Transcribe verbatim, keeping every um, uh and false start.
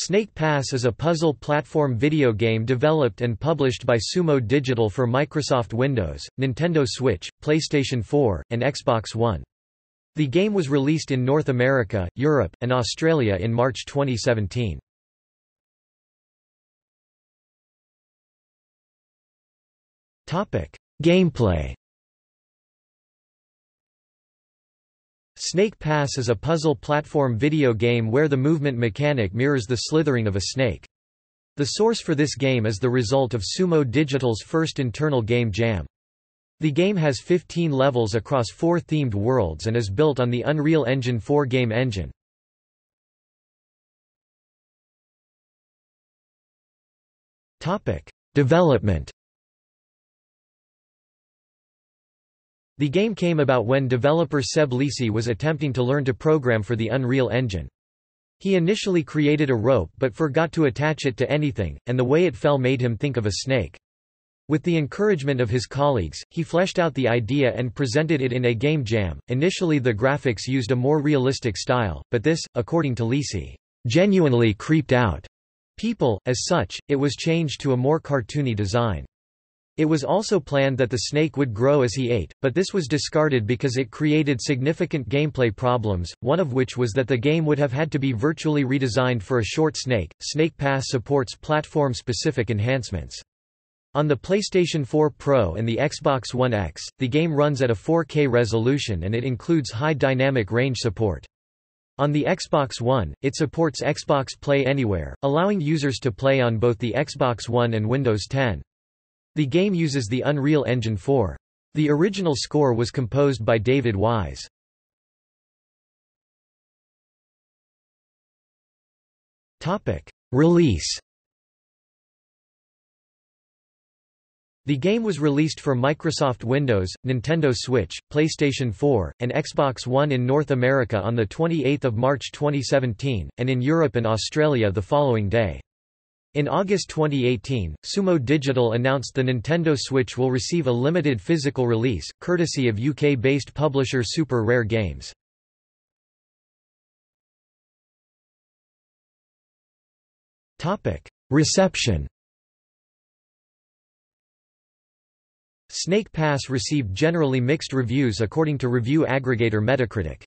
Snake Pass is a puzzle platform video game developed and published by Sumo Digital for Microsoft Windows, Nintendo Switch, PlayStation four, and Xbox One. The game was released in North America, Europe, and Australia in March twenty seventeen. Gameplay. Snake Pass is a puzzle platform video game where the movement mechanic mirrors the slithering of a snake. The source for this game is the result of Sumo Digital's first internal game jam. The game has fifteen levels across four themed worlds and is built on the Unreal Engine four game engine. Development. The game came about when developer Seb Lisi was attempting to learn to program for the Unreal Engine. He initially created a rope but forgot to attach it to anything, and the way it fell made him think of a snake. With the encouragement of his colleagues, he fleshed out the idea and presented it in a game jam. Initially the graphics used a more realistic style, but this, according to Lisi, genuinely creeped out people. As such, it was changed to a more cartoony design. It was also planned that the snake would grow as he ate, but this was discarded because it created significant gameplay problems, one of which was that the game would have had to be virtually redesigned for a short snake. Snake Pass supports platform-specific enhancements. On the PlayStation four Pro and the Xbox One X, the game runs at a four K resolution and it includes high dynamic range support. On the Xbox One, it supports Xbox Play Anywhere, allowing users to play on both the Xbox One and Windows ten. The game uses the Unreal Engine four. The original score was composed by David Wise. Topic: Release. The game was released for Microsoft Windows, Nintendo Switch, PlayStation four, and Xbox One in North America on the twenty-eighth of March twenty seventeen, and in Europe and Australia the following day. In August twenty eighteen, Sumo Digital announced the Nintendo Switch will receive a limited physical release, courtesy of U K-based publisher Super Rare Games. Reception. Snake Pass received generally mixed reviews according to review aggregator Metacritic.